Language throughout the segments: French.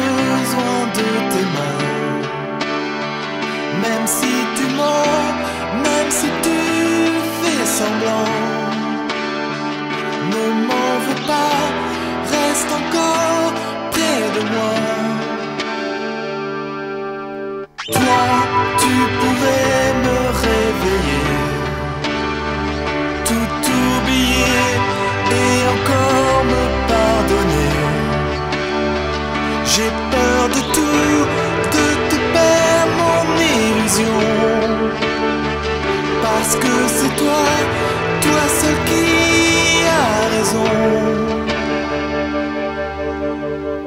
besoin de tes mains. Même si tu mens, même si tu fais semblant, ne m'en veux pas, reste encore près de moi. Toi, tu pouvais me réveiller, tout oublier et encore me pardonner. J'ai peur de tout, de te perdre mon illusion, parce que c'est toi, toi seul qui as raison.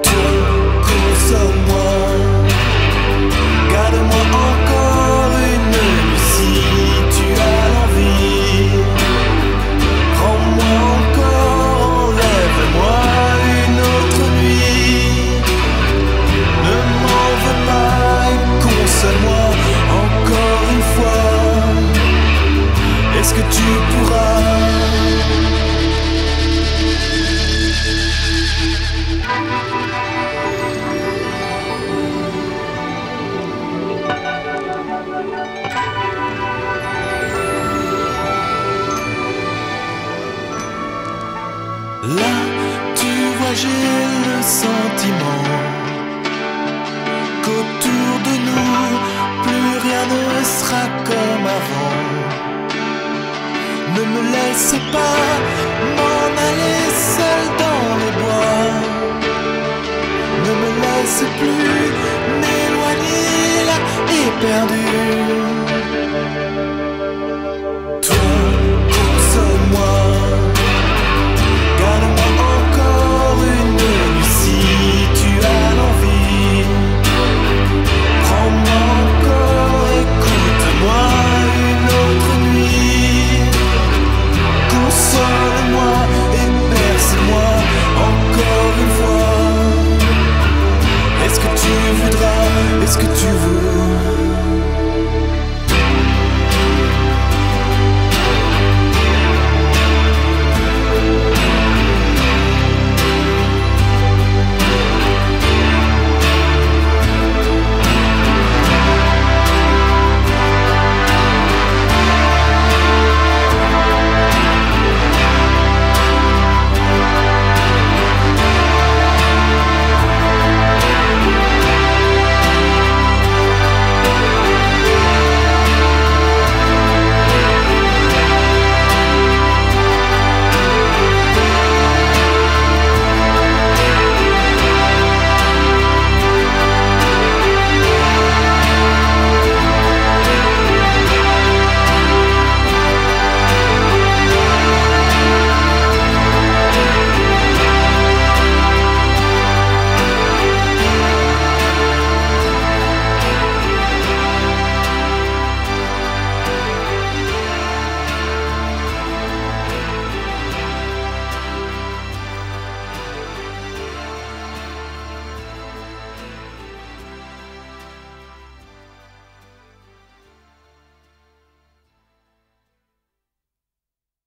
Dieu, console-moi, garde-moi encore une Lucie, tu as l'envie, rends-moi encore, enlève-moi une autre nuit. Ne m'en veux pas, console-moi encore une fois. Est-ce que tu pourras? Là, tu vois, j'ai le sentiment qu'autour de nous, plus rien ne sera comme avant. Ne me laisse pas m'en aller seul dans les bois. Ne me laisse plus m'éloigner là, éperdu.